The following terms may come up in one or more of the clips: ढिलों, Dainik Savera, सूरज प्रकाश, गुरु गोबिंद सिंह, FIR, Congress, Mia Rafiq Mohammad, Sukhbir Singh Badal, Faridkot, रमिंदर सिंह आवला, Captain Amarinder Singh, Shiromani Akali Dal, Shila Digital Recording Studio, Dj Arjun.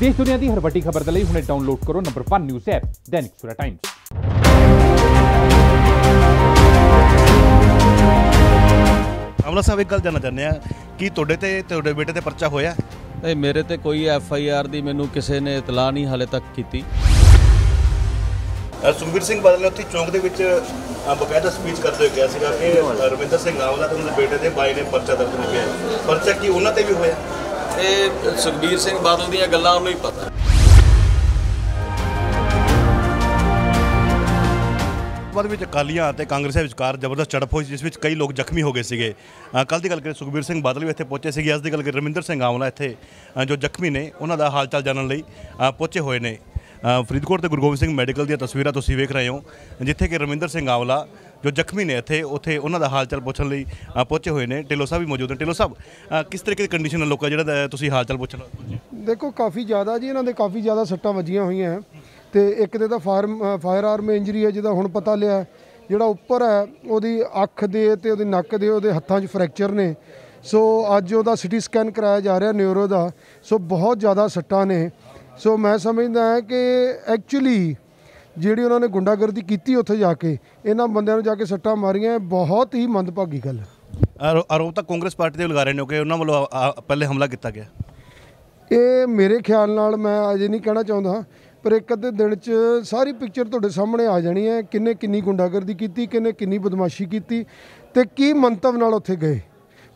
देश दुनिया की हर वड्डी खबर दे लई हुणे डाउनलोड करो number 1 news app Dainik Savera times. अमला साहब एक गल जानना चाहते हैं कि तुहाडे ते तुहाडे बेटे ते परचा होया? नहीं, मेरे ते कोई FIR दी मैनू किसी ने इतला नहीं हाले तक की। सुखबीर सिंह बादल ने उत्थे चौंक दे विच बकायदा स्पीच करते हुए कहा कि रमिंदर सिंह आवला ते उनके बेटे दे भाई ने परचा दर्ज किया। परचा की उन्हां ते भी होया? ये सुखबीर सिंह बादल दी गल्लां उन्हें ही पता। बाद अकालियां ते कांग्रेस विचकार जबरदस्त झड़प हुई जिस विच कई लोग जख्मी हो गए सीगे। कल की गल करिए सुखबीर सिंह बादल भी इत्थे पहुंचे सीगे, अज की गल करिए रमिंदर सिंह आवला इत्थे जो जख्मी ने उन्हां दा हाल चाल जानने लई पहुंचे होए ने। फरीदकोट ते गुरु गोबिंद सिंह मैडिकल दी तस्वीरां तुसीं वेख रहे हो जिथे कि रमिंदर सिंह आवला जो जख्मी ने इत्थे उत्थे उन्हां दा हाल चाल पुछण लई पहुंचे होए ने। ढिलों साहब भी मौजूद हैं। ढिलों साहब, किस तरीके की कंडीशन है लोगों का जिहड़ा तुसीं हाल चाल पुछण? देखो काफ़ी ज़्यादा जी, इन्हां दे काफ़ी ज़्यादा सट्टां वज्जियां होईयां हैं तो एक दे तां फायर आर्म इंजरी है जिहदा हुण पता लिया, जिहड़ा उपर है उहदी अख दे ते उहदे नक्क दे उहदे हत्थां 'च फ्रैक्चर ने। सो अज उहदा सिटी स्कैन कराया जा रहा न्यूरो दा। सो बहुत ज़्यादा सट्टां ने। सो मैं समझदा है कि एक्चुअली जिहड़ी उन्होंने गुंडागर्दी की उत्थे जाके इन्हां बंदियां नूं जाके सट्टां मारियां, बहुत ही मंदभागी गल। आरोप तां कांग्रेस पार्टी दे लगा रहे ने कि उन्हां वल्लों पहले हमला किया गया। ये मेरे ख्याल नाल मैं अजे नहीं कहना चाहुंदा, पर एक अद्धे दिन च सारी पिक्चर तुहाडे सामने आ जानी है। किन्ने किन्नी गुंडागर्दी की, किन्ने किन्नी बदमाशी की, ते की मंतव नाल उत्थे गए,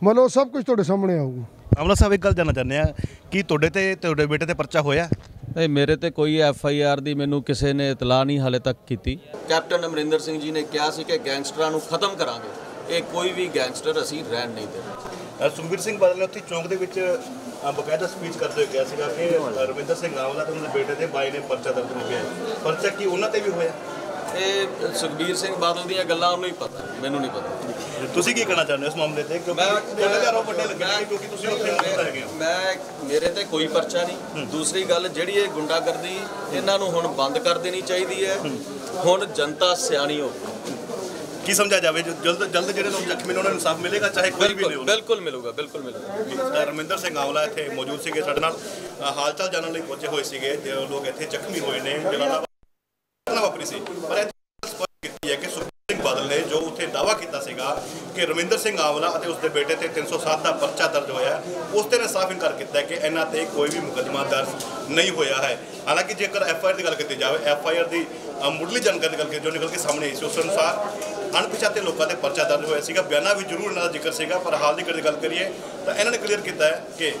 मतलब सब कुछ तुहाडे सामने आऊगा। अमला साहब एक गल जानना चाहते हैं कि तुहाडे ते तुहाडे बेटे ते परचा होया? नहीं, मेरे ते कोई FIR दी मैनू किसी ने इतला नहीं हाले तक की। कैप्टन अमरिंदर सिंह जी ने कहा कि गैंगस्टरां नूं खत्म करांगे, एक कोई भी गैंगस्टर असीं रहण नहीं देना। सुखबीर सिंह बादल ने उत्थे चौंक दे विच बकायदा स्पीच करते हुए कहा कि रमिंदर सिंह आवला ते उनके बेटे दे भाई ने परचा दर्ज किया। परचा की उन्हां ते भी होया? ये सुखबीर सिंह बादल दी गल्लां उन्हें ही पता, मैनू नहीं पता। तुसीं की कहना चाहुंदे हो इस मामले ते? मैं मेरे ते कोई परचा नहीं। दूसरी गल जिहड़ी ये गुंडागर्दी इन्हां नूं हुण बंद कर देनी चाहीदी है। हुण जनता सियाणी हो की समझा जाए, जो जल्द जल्द जो लोग जख्मी ने उन्हें इंसाफ मिलेगा, चाहे कोई भी हो। बिल्कुल मिलेगा, बिल्कुल मिलेगा। रमिंदर सिंह आवला इत्थे मौजूद सीगे, साडे नाल हाल चाल जानने लई पहुंचे होए सीगे। जो लोग इत्थे जख्मी होए ने वापरी सी, पर इह स्पष्ट कीती है कि सुखबीर सिंह बादल ने जो उत्थे दावा कीता सीगा कि रमिंदर सिंह आवला अते उसदे बेटे ते 307 दा परचा दर्ज होया, उसते ने साफ इनकार कीता है कि इन्हां ते कोई भी मुकदमा दर्ज नहीं होया है। हालांकि जेकर FIR दी गल कीती जाए, FIR दी मुढ़ली जानकारी दी गल जो निकल के सामने आई सी, उस अनुसार अणपछाते लोगों के परचा दर्ज होया। बयाना भी जरूर इन्हों का जिक्र सेगा, पर हाल की गल करिए तो इन्होंने क्लीयर किया है कि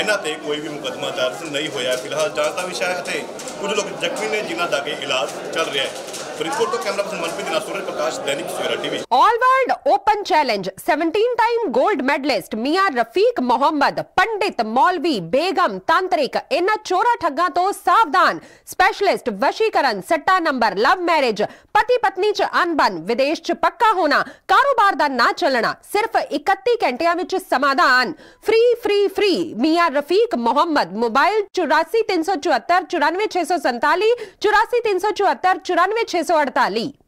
इन्हों पर कोई भी मुकदमा दर्ज नहीं होया। फिलहाल जांच का विषय है, कुछ लोग जख्मी ने जिन्हों का कि इलाज चल रहा है। फरीदकोट तो कैमरा पर्सन मनप्रीत नाल सूरज प्रकाश, Dainik Savera TV. All world open challenge 17 time gold medallist Miya Rafiq Mohammad, पंडित मौलवी बेगम तांत्रिक, इन्हां चोरा ठग्गां तो सावधान। स्पेशलिस्ट वशीकरण, सट्टा नंबर, लव मैरिज, पति पत्नी च अनबन, विदेश च पक्का होना, कारोबार दा ना चलना, सिर्फ 31 घंटियां विच समाधान। Free free free Miya Rafiq Mohammad. Mobile 84 374 94 647 84 374 94 648।